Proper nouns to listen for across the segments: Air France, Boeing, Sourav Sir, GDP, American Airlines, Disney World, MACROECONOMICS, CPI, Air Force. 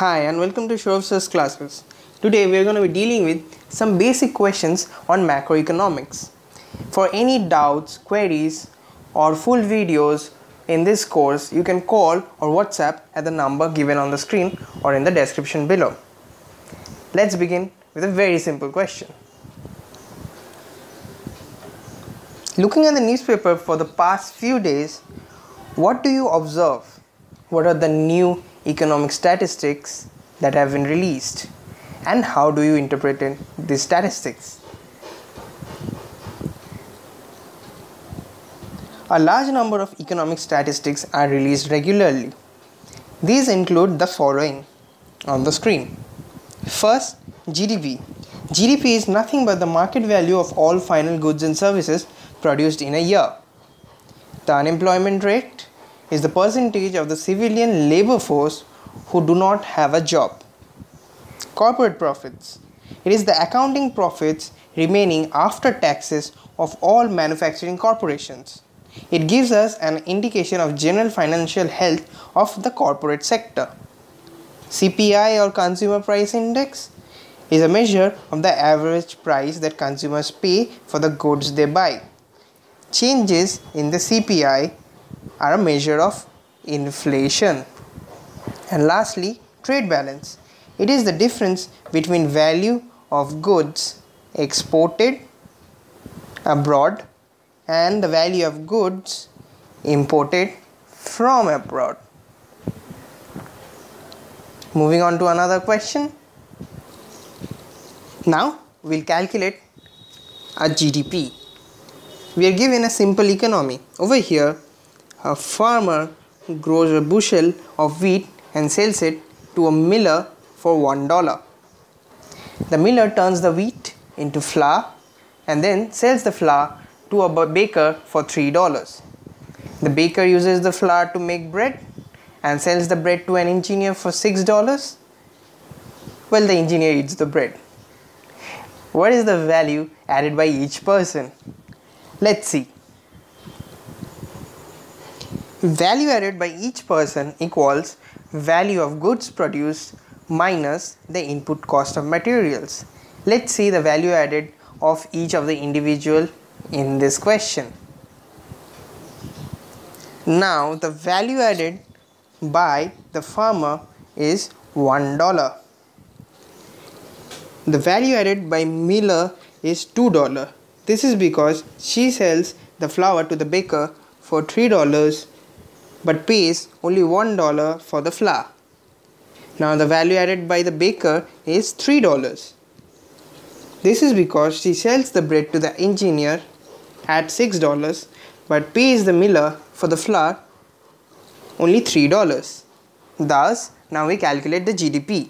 Hi and welcome to Sourav Sir's classes. Today we are going to be dealing with some basic questions on macroeconomics. For any doubts, queries or full videos in this course, you can call or WhatsApp at the number given on the screen or in the description below. Let's begin with a very simple question. Looking at the newspaper for the past few days, what do you observe? What are the new economic statistics that have been released, and how do you interpret these statistics? A large number of economic statistics are released regularly. These include the following on the screen. First, GDP. GDP is nothing but the market value of all final goods and services produced in a year. The unemployment rate is the percentage of the civilian labor force who do not have a job. Corporate profits. It is the accounting profits remaining after taxes of all manufacturing corporations. It gives us an indication of general financial health of the corporate sector. CPI or Consumer Price Index is a measure of the average price that consumers pay for the goods they buy. Changes in the CPI are a measure of inflation. And lastly, trade balance. It is the difference between value of goods exported abroad and the value of goods imported from abroad. Moving on to another question. Now we'll calculate a GDP. We are given a simple economy. Over here, a farmer grows a bushel of wheat and sells it to a miller for $1. The miller turns the wheat into flour and then sells the flour to a baker for $3. The baker uses the flour to make bread and sells the bread to an engineer for $6. Well, the engineer eats the bread. What is the value added by each person? Let's see. Value added by each person equals value of goods produced minus the input cost of materials. Let's see the value added of each of the individual in this question. Now the value added by the farmer is $1. The value added by miller is $2. This is because she sells the flour to the baker for $3 but pays only $1 for the flour. Now the value added by the baker is $3. This is because she sells the bread to the engineer at $6 but pays the miller for the flour only $3. Thus, now we calculate the GDP.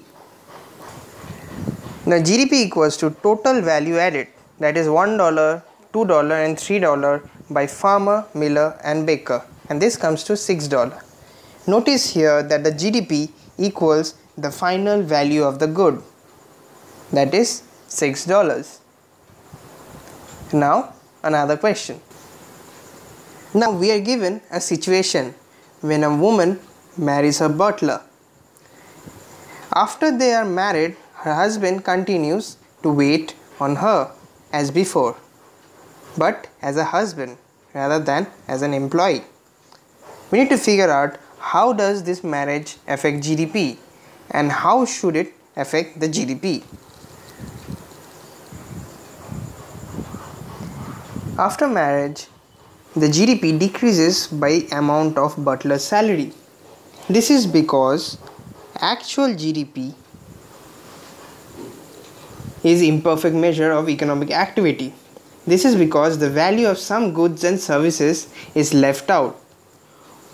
Now GDP equals to total value added, that is $1, $2 and $3 by farmer, miller and baker. And this comes to $6. Notice here that the GDP equals the final value of the good, that is $6. Now another question. Now we are given a situation when a woman marries her butler. After they are married, her husband continues to wait on her as before, but as a husband rather than as an employee. We need to figure out how does this marriage affect GDP and how should it affect the GDP. After marriage, the GDP decreases by amount of butler's salary. This is because actual GDP is imperfect measure of economic activity. This is because the value of some goods and services is left out.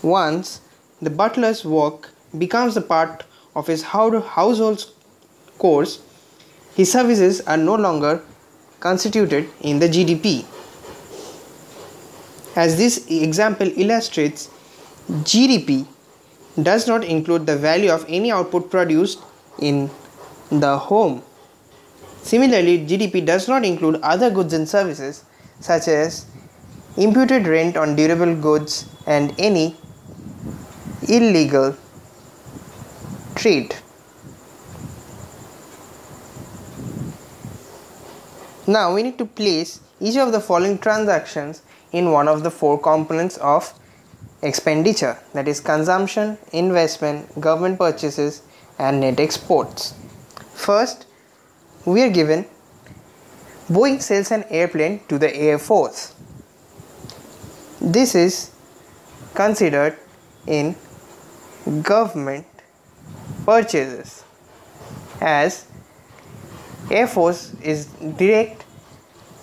Once the butler's work becomes a part of his household's course, his services are no longer constituted in the GDP. As this example illustrates, GDP does not include the value of any output produced in the home. Similarly, GDP does not include other goods and services such as imputed rent on durable goods and any illegal trade. Now we need to place each of the following transactions in one of the four components of expenditure, that is consumption, investment, government purchases and net exports. First, we are given Boeing sells an airplane to the Air Force. This is considered in government purchases as Air Force is direct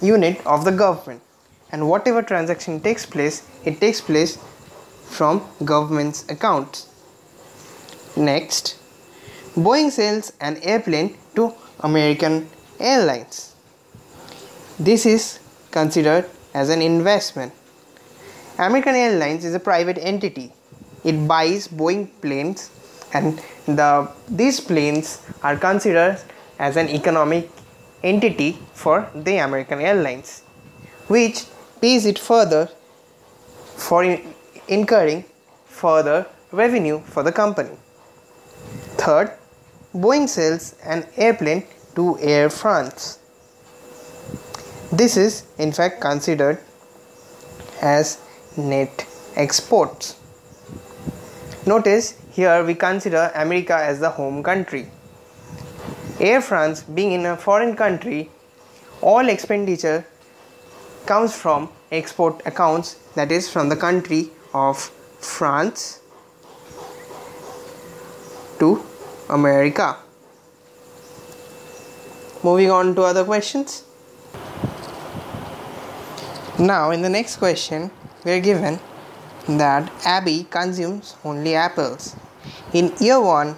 unit of the government, and whatever transaction takes place, it takes place from government's accounts. Next, Boeing sells an airplane to American Airlines. This is considered as an investment. American Airlines is a private entity. It buys Boeing planes, and these planes are considered as an economic entity for the American Airlines, which pays it further for incurring further revenue for the company. Third, Boeing sells an airplane to Air France. This is in fact considered as net exports. Notice here we consider America as the home country. Air France being in a foreign country, all expenditure comes from export accounts, that is from the country of France to America. Moving on to other questions. Now in the next question, we are given that Abby consumes only apples. In year 1,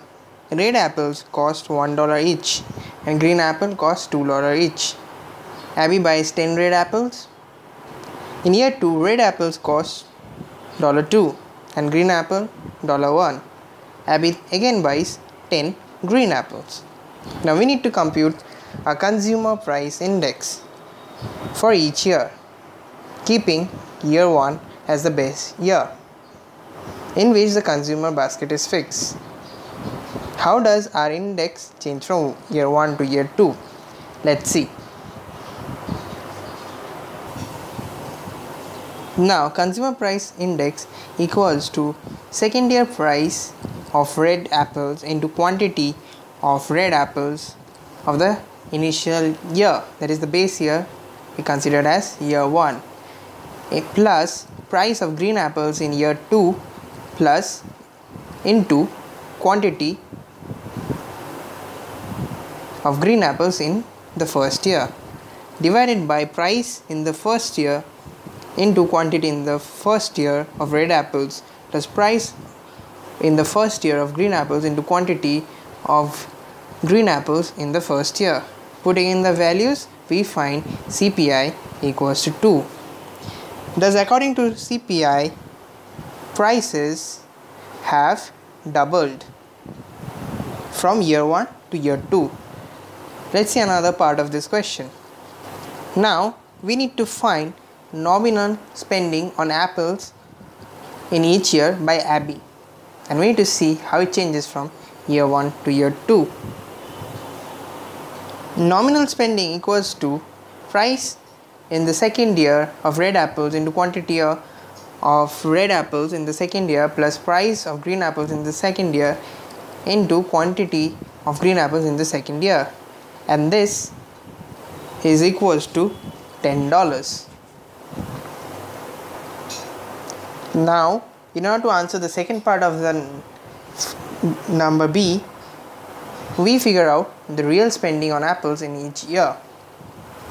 red apples cost $1 each and green apple costs $2 each. Abby buys 10 red apples. In year 2, red apples cost $2 and green apple $1. Abby again buys 10 green apples. Now we need to compute a consumer price index for each year, keeping year 1 as the base year in which the consumer basket is fixed. How does our index change from year 1 to year 2? Let's see. Now consumer price index equals to second year price of red apples into quantity of red apples of the initial year, that is the base year we considered as year 1, plus price of green apples in year 2 plus into quantity of green apples in the first year, divided by price in the first year into quantity in the first year of red apples plus price in the first year of green apples into quantity of green apples in the first year. Putting in the values, we find CPI equals to 2. Thus, according to CPI, prices have doubled from year 1 to year 2. Let's see another part of this question. Now we need to find nominal spending on apples in each year by Abby, and we need to see how it changes from year 1 to year 2. Nominal spending equals to price in the second year of red apples into quantity of red apples in the second year plus price of green apples in the second year into quantity of green apples in the second year, and this is equals to $10. Now in order to answer the second part of the number B, we figure out the real spending on apples in each year.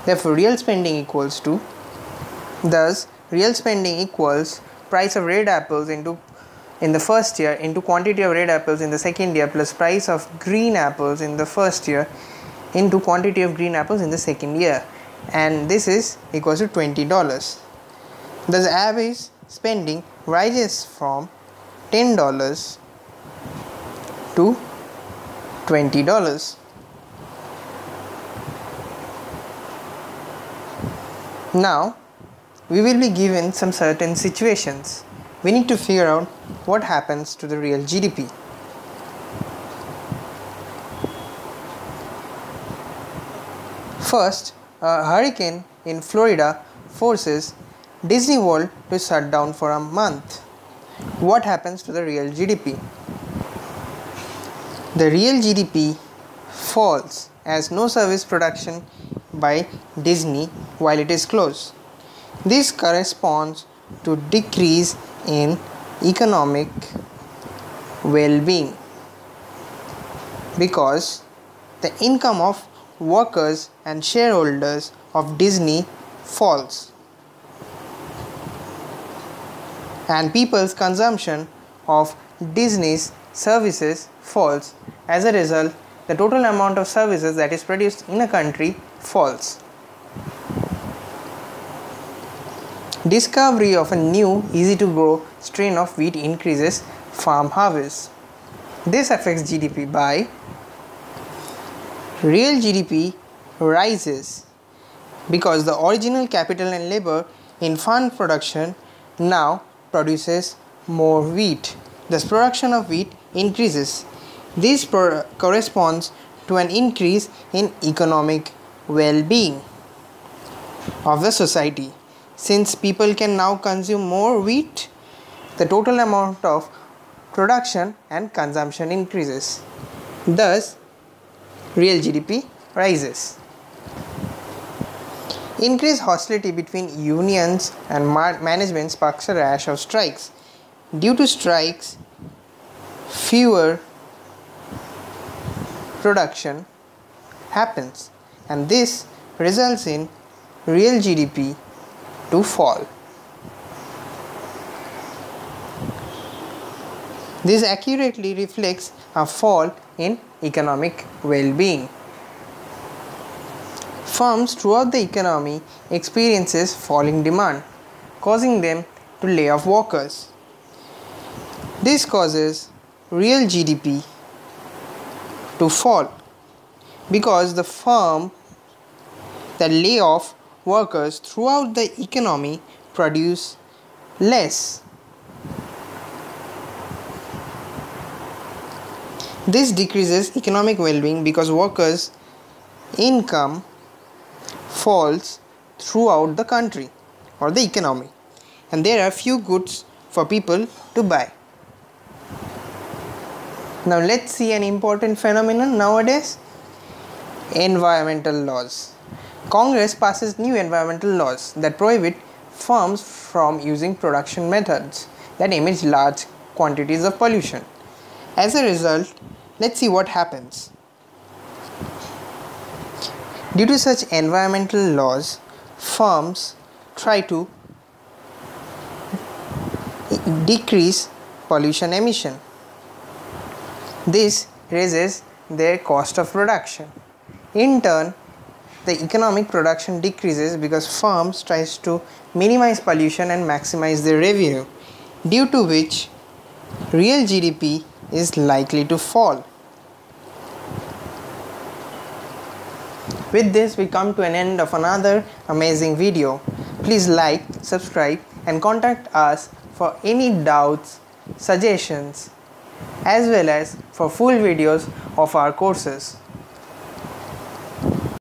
Therefore real spending equals to, thus real spending equals price of red apples in the first year into quantity of red apples in the second year plus price of green apples in the first year into quantity of green apples in the second year, and this is equals to $20. Thus average spending rises from $10 to $20. Now we will be given some certain situations. We need to figure out what happens to the real GDP. First, hurricane in Florida forces Disney World to shut down for a month. What happens to the real GDP? The real GDP falls as no service production by Disney while it is closed. This corresponds to decrease in economic well-being because the income of workers and shareholders of Disney falls and people's consumption of Disney's services falls. As a result, the total amount of services that is produced in a country falls. Discovery of a new easy-to-grow strain of wheat increases farm harvest. This affects GDP by real GDP rises because the original capital and labor in farm production now produces more wheat. Thus production of wheat increases. This corresponds to an increase in economic well-being of the society. Since people can now consume more wheat, the total amount of production and consumption increases. Thus, real GDP rises. Increased hostility between unions and management sparks a rash of strikes. Due to strikes, fewer production happens, and this results in real GDP to fall. This accurately reflects a fall in economic well-being. Firms throughout the economy experiences falling demand, causing them to lay off workers. This causes real GDP to fall because the firm that lay off workers throughout the economy produce less. This decreases economic well-being because workers' income falls throughout the country or the economy, and there are few goods for people to buy. Now let's see an important phenomenon nowadays: environmental laws. Congress passes new environmental laws that prohibit firms from using production methods that emit large quantities of pollution. As a result, let's see what happens. Due to such environmental laws, firms try to decrease pollution emission. This raises their cost of production. In turn, the economic production decreases because firms tries to minimize pollution and maximize their revenue, due to which real GDP is likely to fall. With this, we come to an end of another amazing video. Please like, subscribe and contact us for any doubts, suggestions, as well as for full videos of our courses.